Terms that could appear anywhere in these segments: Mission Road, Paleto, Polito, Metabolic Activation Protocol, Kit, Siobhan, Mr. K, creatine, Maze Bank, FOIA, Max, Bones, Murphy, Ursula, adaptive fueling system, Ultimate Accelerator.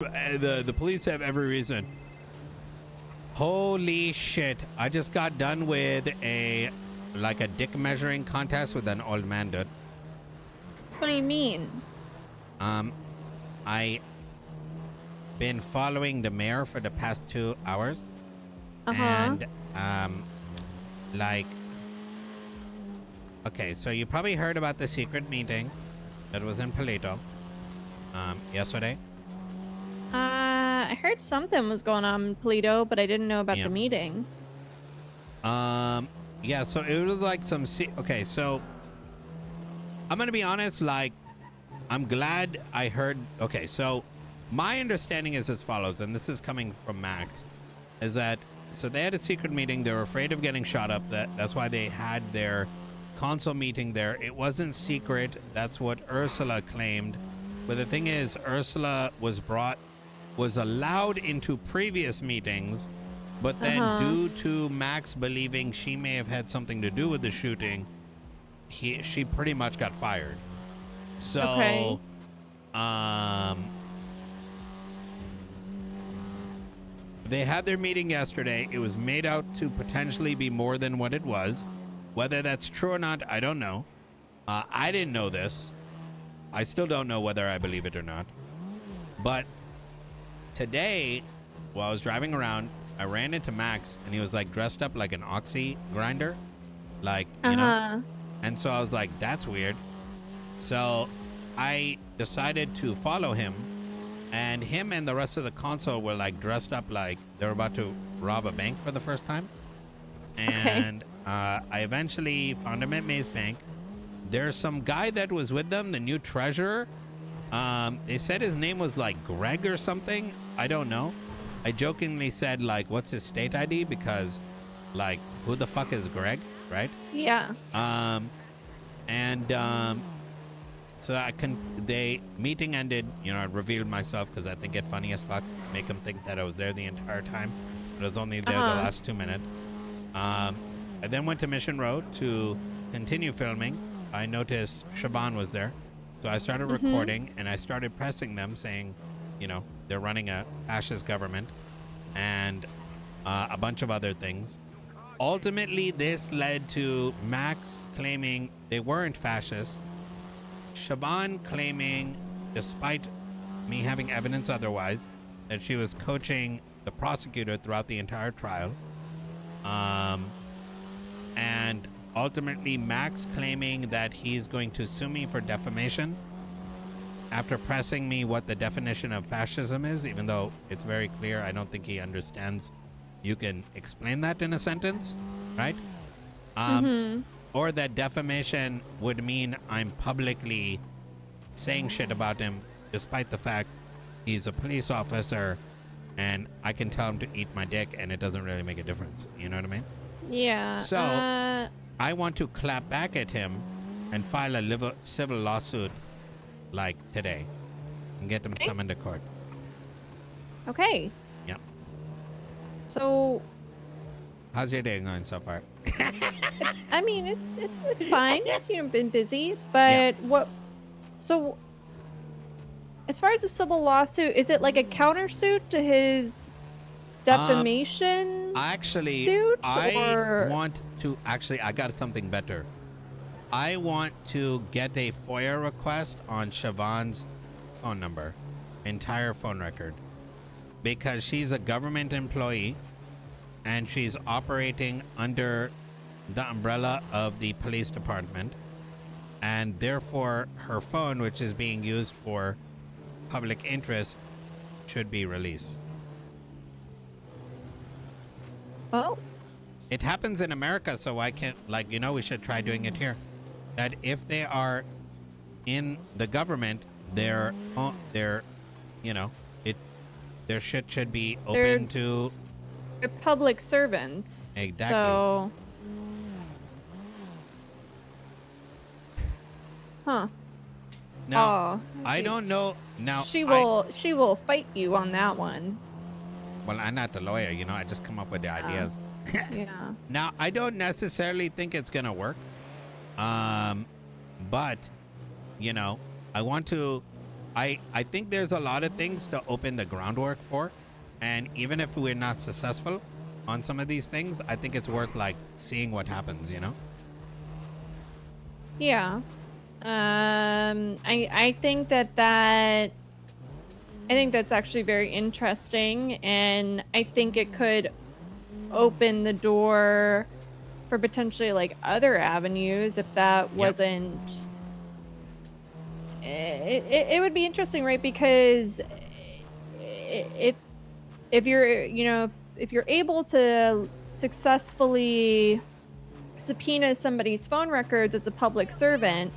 The police have every reason. Holy shit, I just got done with a dick measuring contest with an old man, dude. What do you mean? I been following the mayor for the past 2 hours. And okay, so you probably heard about the secret meeting that was in Paleto yesterday. I heard something was going on in Polito, but I didn't know about the meeting. Yeah, so it was like some... Okay, so... I'm gonna be honest, like... I'm glad I heard... Okay, so... My understanding is as follows, and this is coming from Max, is that... So they had a secret meeting, they were afraid of getting shot up, that's why they had their council meeting there. It wasn't secret, that's what Ursula claimed. But the thing is, Ursula was allowed into previous meetings, but then due to Max believing she may have had something to do with the shooting, she pretty much got fired. So, okay. They had their meeting yesterday. It was made out to potentially be more than what it was. Whether that's true or not, I don't know. I didn't know this. I still don't know whether I believe it or not. But today, while I was driving around, I ran into Max, and he was like dressed up like an oxy grinder, like, you know. And so I was like, that's weird. So I decided to follow him, and him and the rest of the council were like dressed up like they were about to rob a bank for the first time. And I eventually found him at Maze Bank. There's some guy that was with them, the new treasurer. They said his name was like Greg or something. I don't know. I jokingly said, like, what's his state ID? Because, like, who the fuck is Greg, right? Yeah. So they meeting ended, you know, I revealed myself because I think it funny as fuck. Make them think that I was there the entire time. But I was only there the last 2 minutes. I then went to Mission Road to continue filming. I noticed Siobhan was there. So I started recording, and I started pressing them, saying, you know, they're running a fascist government and a bunch of other things. Ultimately, this led to Max claiming they weren't fascist, Siobhan claiming, despite me having evidence otherwise, that she was coaching the prosecutor throughout the entire trial, and ultimately Max claiming that he's going to sue me for defamation after pressing me what the definition of fascism is, even though it's very clear. I don't think he understands you can explain that in a sentence, right? Or that defamation would mean I'm publicly saying shit about him, despite the fact he's a police officer and I can tell him to eat my dick and it doesn't really make a difference. You know what I mean? Yeah. So I want to clap back at him and file a civil lawsuit like today and get him summoned to court. Okay. Yeah. So how's your day going so far? I mean, it's fine. You've been busy, but so as far as the civil lawsuit, is it like a countersuit to his defamation suit? I got something better. I want to get a FOIA request on Siobhan's phone number, entire phone record, because she's a government employee and she's operating under the umbrella of the police department, and therefore her phone, which is being used for public interest, should be released. Oh. It happens in America, so I can't, like, you know, we should try doing it here. That if they are in the government, their shit should be open to... They're public servants. Exactly. So... Huh. Now, I don't know. Now, she will fight you on that one. Well, I'm not a lawyer, you know, I just come up with the ideas. Yeah. Now, I don't necessarily think it's going to work. But, you know, I want to, I think there's a lot of things to open the groundwork for, and even if we're not successful on some of these things, I think it's worth like seeing what happens, you know? Yeah. I think that I think that's actually very interesting, and I think it could open the door for potentially like other avenues if that wasn't. It would be interesting, right? Because if you're, you know, if you're able to successfully subpoena somebody's phone records, it's a public servant,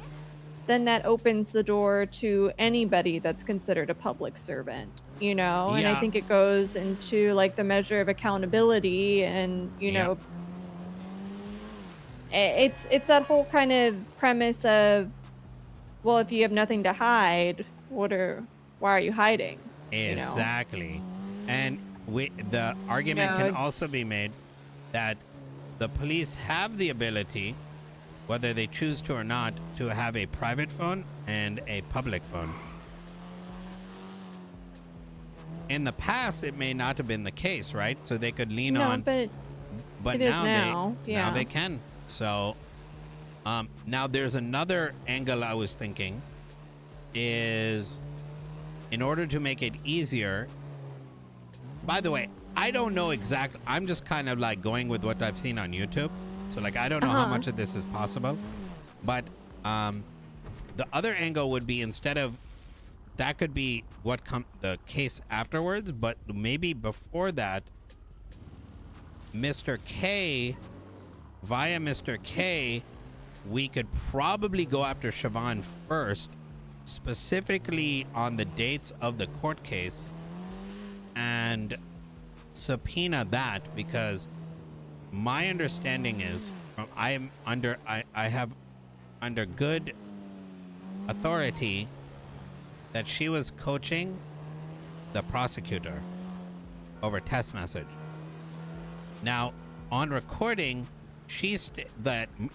then that opens the door to anybody that's considered a public servant, you know? And I think it goes into like the measure of accountability and, you know, it's that whole kind of premise of, well, if you have nothing to hide, why are you hiding? Exactly. You know? And the argument can also be made that the police have the ability, whether they choose to or not, to have a private phone and a public phone. In the past, it may not have been the case, right? So they could lean on, but now they can. So now there's another angle I was thinking is, in order to make it easier, by the way, I don't know exactly, I'm just kind of like going with what I've seen on YouTube. So like, I don't know how much of this is possible, but the other angle would be, instead of, that could be what comes the case afterwards, but maybe before that, Mr. K, via Mr. K, we could probably go after Siobhan first, specifically on the dates of the court case, and subpoena that, because my understanding is, I have under good authority that she was coaching the prosecutor over text message. Now, on recording,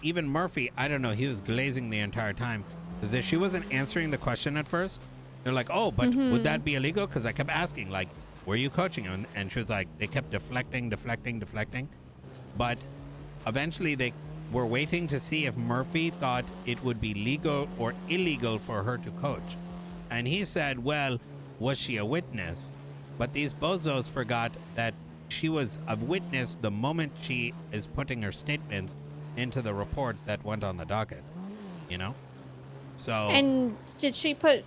even Murphy, I don't know, he was glazing the entire time, is that she wasn't answering the question at first. They're like, oh, but would that be illegal? Because I kept asking, like, were you coaching him? And she was like, they kept deflecting. But eventually they were waiting to see if Murphy thought it would be legal or illegal for her to coach. And he said, well, was she a witness? But these bozos forgot that she was a witness the moment she is putting her statements into the report that went on the docket, you know? So. And did she put,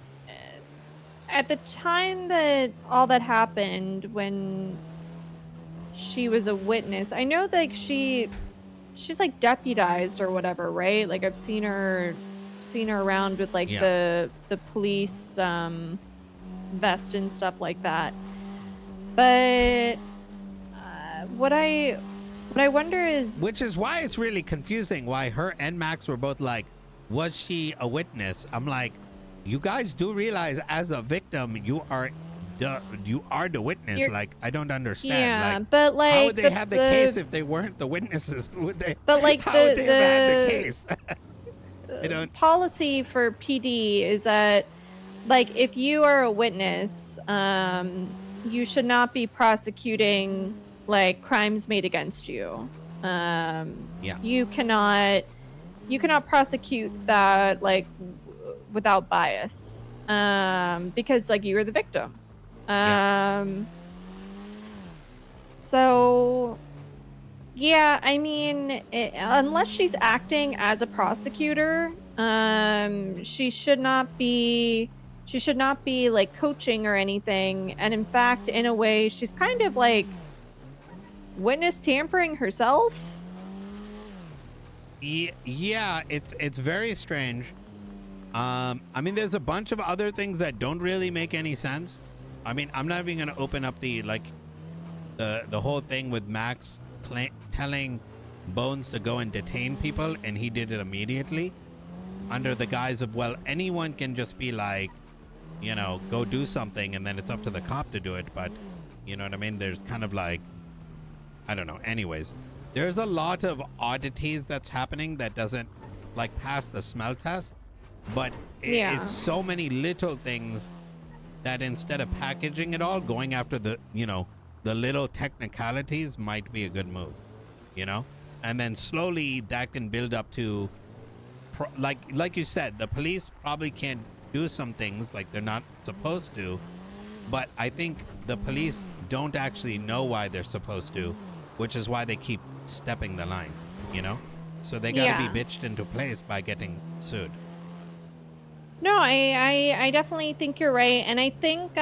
at the time that all that happened, when she was a witness, I know that she's like deputized or whatever, right? Like, I've seen her around with like the police vest and stuff like that. But what I wonder is, which is why it's really confusing why her and Max were both like, was she a witness? I'm like, you guys do realize as a victim, you are the witness. You're, like, I don't understand. Yeah, like, but like, how would they have the case if they weren't the witnesses? Would they? But like, how would they have had the case? The policy for PD is that, like, if you are a witness, you should not be prosecuting like crimes made against you. You cannot prosecute that like without bias, because like you were the victim. So yeah, I mean, unless she's acting as a prosecutor, she should not be like coaching or anything. And in fact, in a way, she's kind of like witness tampering herself. Yeah, it's very strange. I mean, there's a bunch of other things that don't really make any sense. I mean, I'm not even going to open up the whole thing with Max telling Bones to go and detain people, and he did it immediately under the guise of, well, anyone can just be like, you know, go do something, and then it's up to the cop to do it. But you know what I mean? There's kind of like, I don't know. Anyways, there's a lot of oddities that's happening that doesn't like pass the smell test, but it's so many little things that instead of packaging it all, going after the, you know, the little technicalities might be a good move, you know? And then slowly that can build up to, like you said, the police probably can't do some things like they're not supposed to, but I think the police don't actually know why they're supposed to, which is why they keep stepping the line, you know? So they gotta be bitched into place by getting sued. No, I definitely think you're right. And I think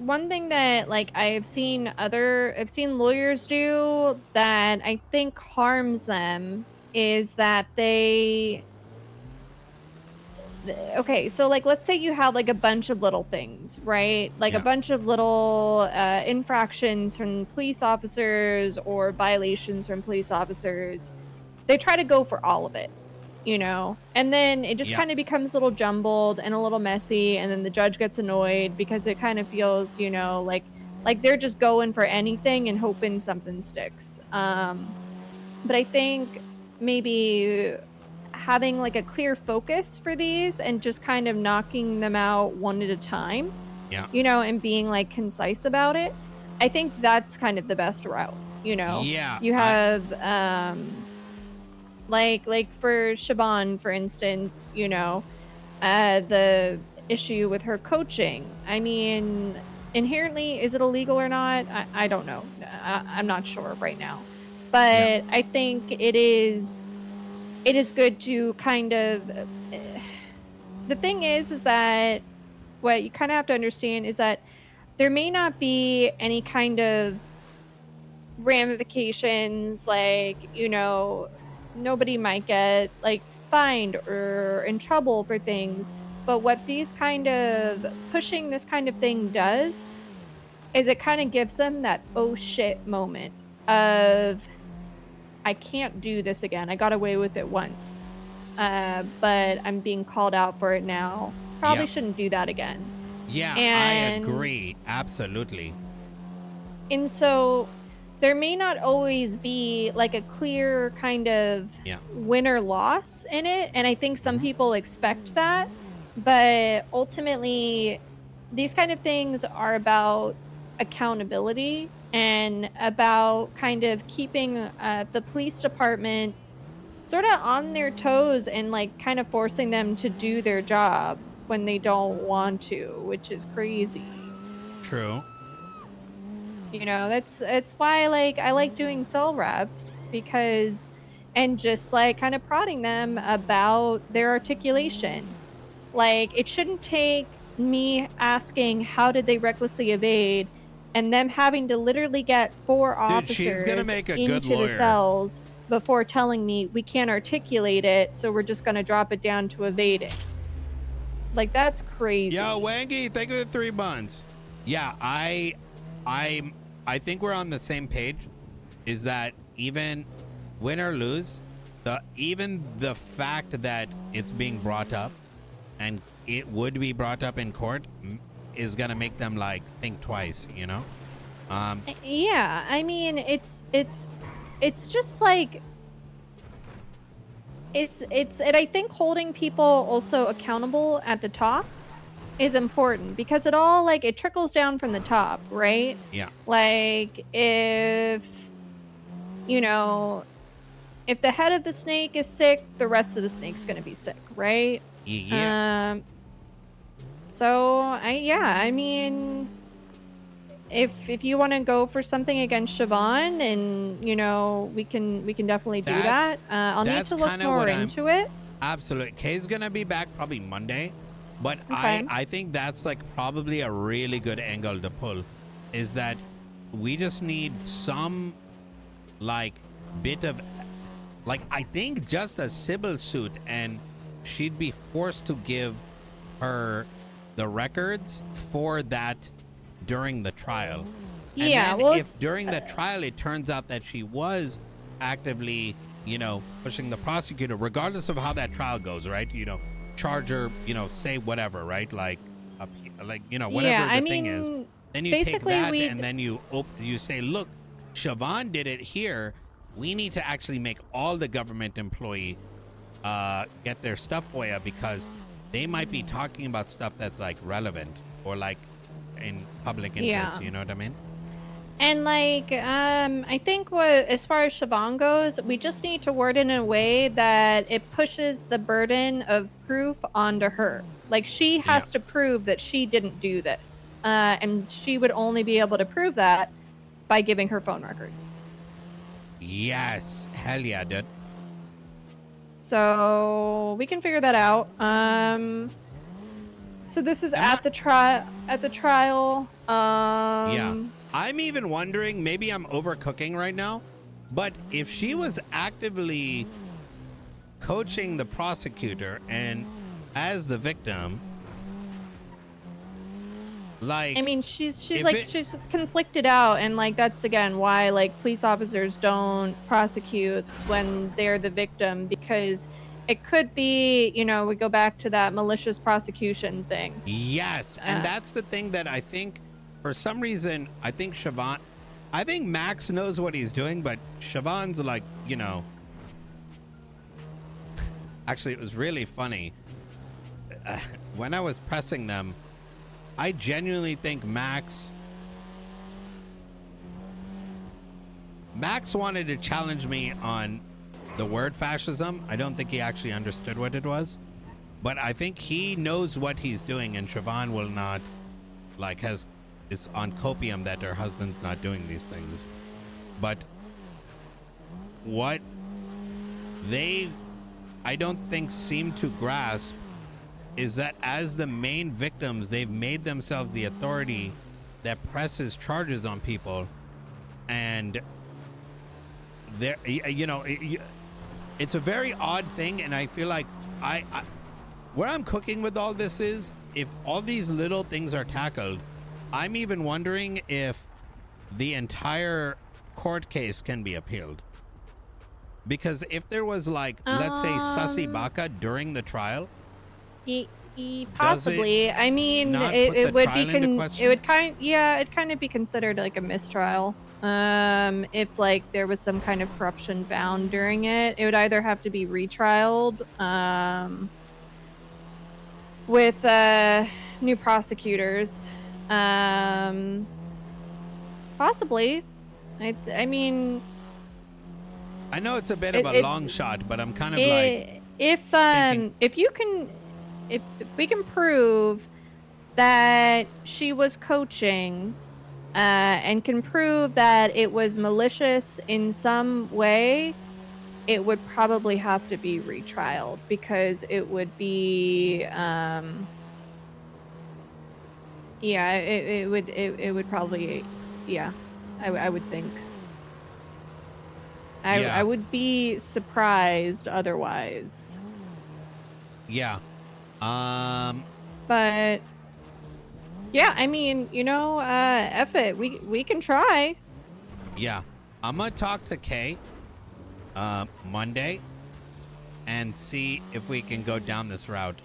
one thing that like I've seen lawyers do that I think harms them is that they, okay, so like let's say you have like a bunch of little things, right? Like a bunch of little infractions from police officers or violations from police officers. They try to go for all of it, you know, and then it just kind of becomes a little jumbled and a little messy, and then the judge gets annoyed because it kind of feels, you know, like they're just going for anything and hoping something sticks. But I think maybe having like a clear focus for these and just kind of knocking them out one at a time, you know, and being like concise about it, I think that's kind of the best route, you know? You have Like for Siobhan, for instance, you know, the issue with her coaching. I mean, inherently, is it illegal or not? I don't know. I'm not sure right now. But I think it is good to kind of... The thing is that what you kind of have to understand is that there may not be any kind of ramifications, like, you know... Nobody might get like fined or in trouble for things, but what these kind of pushing this kind of thing does is it kind of gives them that oh shit moment of I can't do this again. I got away with it once, but I'm being called out for it now. Probably shouldn't do that again. And I agree absolutely. And so there may not always be like a clear kind of win or loss in it. And I think some people expect that, but ultimately these kind of things are about accountability and about kind of keeping the police department sort of on their toes and like kind of forcing them to do their job when they don't want to, which is crazy. True. You know, that's why like I like doing cell reps, because and just like kind of prodding them about their articulation. Like it shouldn't take me asking how did they recklessly evade and them having to literally get four officers into the cells before telling me we can't articulate it, so we're just gonna drop it down to evading. Like that's crazy. Yo, Wangy, think of the 3 months. Yeah, I think we're on the same page, is that even win or lose, even the fact that it's being brought up and it would be brought up in court is going to make them like think twice, you know? Yeah. I mean, it's just like, and I think holding people also accountable at the top is important, because it all like it trickles down from the top, right? Yeah. Like if, you know, if the head of the snake is sick, the rest of the snake's gonna be sick, right? Yeah. I mean, if you want to go for something against Siobhan, and you know, we can definitely do that. I'll need to look more into it. Absolutely. Kay's gonna be back probably Monday. But okay. I think that's like probably a really good angle to pull, is that we just need some like bit of like, I think just a civil suit, and she'd be forced to give her the records for that during the trial. Yeah. And then if during the trial, it turns out that she was actively, you know, pushing the prosecutor, regardless of how that trial goes, right? You know, charger, you know, say whatever, right? Like up here, like, you know, whatever thing is, then you take that and then you say, look, Siobhan did it here, we need to actually make all the government employee get their stuff FOIA, because they might be talking about stuff that's like relevant or like in public interest, you know what I mean? And like, I think what, as far as Siobhan goes, we just need to word it in a way that it pushes the burden of proof onto her. Like, she has to prove that she didn't do this. And she would only be able to prove that by giving her phone records. Yes. Hell yeah, dude. So we can figure that out. So this is at the trial. Yeah. I'm even wondering, maybe I'm overcooking right now, but if she was actively coaching the prosecutor and as the victim, like, I mean, she's like, she's conflicted out, and like, that's again why like police officers don't prosecute when they're the victim, because it could be, you know, we go back to that malicious prosecution thing. Yes, and that's the thing that I think. For some reason, I think Siobhan, I think Max knows what he's doing, but Siobhan's like, you know, actually, it was really funny. When I was pressing them, I genuinely think Max wanted to challenge me on the word fascism. I don't think he actually understood what it was, but I think he knows what he's doing, and Siobhan will not, like, is on copium that her husband's not doing these things. But what they, I don't think, seem to grasp is that as the main victims, they've made themselves the authority that presses charges on people. And they're, you know, it's a very odd thing. And I feel like I where I'm cooking with all this is, if all these little things are tackled, I'm even wondering if the entire court case can be appealed. Because if there was, like, let's say Sussy Baca during the trial, possibly. I mean, it would be it'd kind of be considered like a mistrial. If like there was some kind of corruption found during it, it would either have to be retrialed with new prosecutors. Possibly. I mean, I know it's a bit of a long shot, but I'm kind of like, if we can prove that she was coaching, and can prove that it was malicious in some way, it would probably have to be retrialed, because it would be, yeah, it would probably, yeah, I would think. I would be surprised otherwise. Yeah. But yeah, I mean, you know, F it. We can try. Yeah, I'm gonna talk to Kay Monday and see if we can go down this route.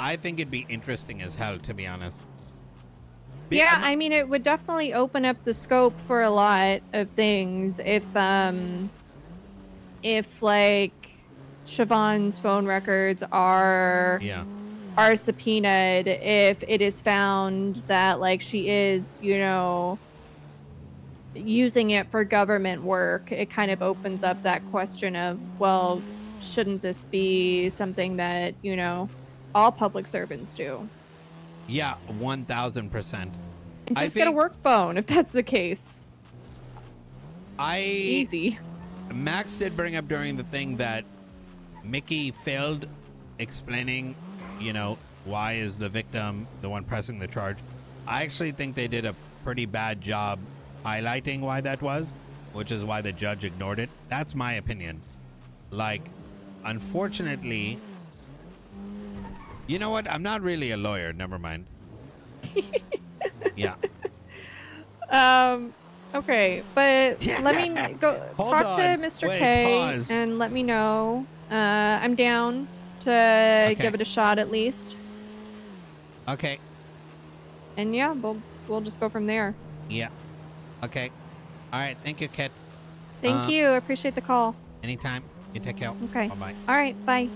I think it'd be interesting as hell, to be honest. Yeah, I mean, it would definitely open up the scope for a lot of things if like Siobhan's phone records are subpoenaed, if it is found that like she is, you know, using it for government work, it kind of opens up that question of, well, shouldn't this be something that, you know, all public servants do? Yeah, 1,000%. Just get a work phone if that's the case. Easy. Max did bring up during the thing that Mickey failed explaining, you know, why is the victim the one pressing the charge. I actually think they did a pretty bad job highlighting why that was, which is why the judge ignored it. That's my opinion. Like, unfortunately... You know what? I'm not really a lawyer. Never mind. Yeah. Okay, but let me go talk to Mr. K and let me know. I'm down to give it a shot at least. Okay. And yeah, we'll just go from there. Yeah. Okay. All right. Thank you, Kit. Thank you. I appreciate the call. Anytime. You take care. Okay. Bye. All right. Bye.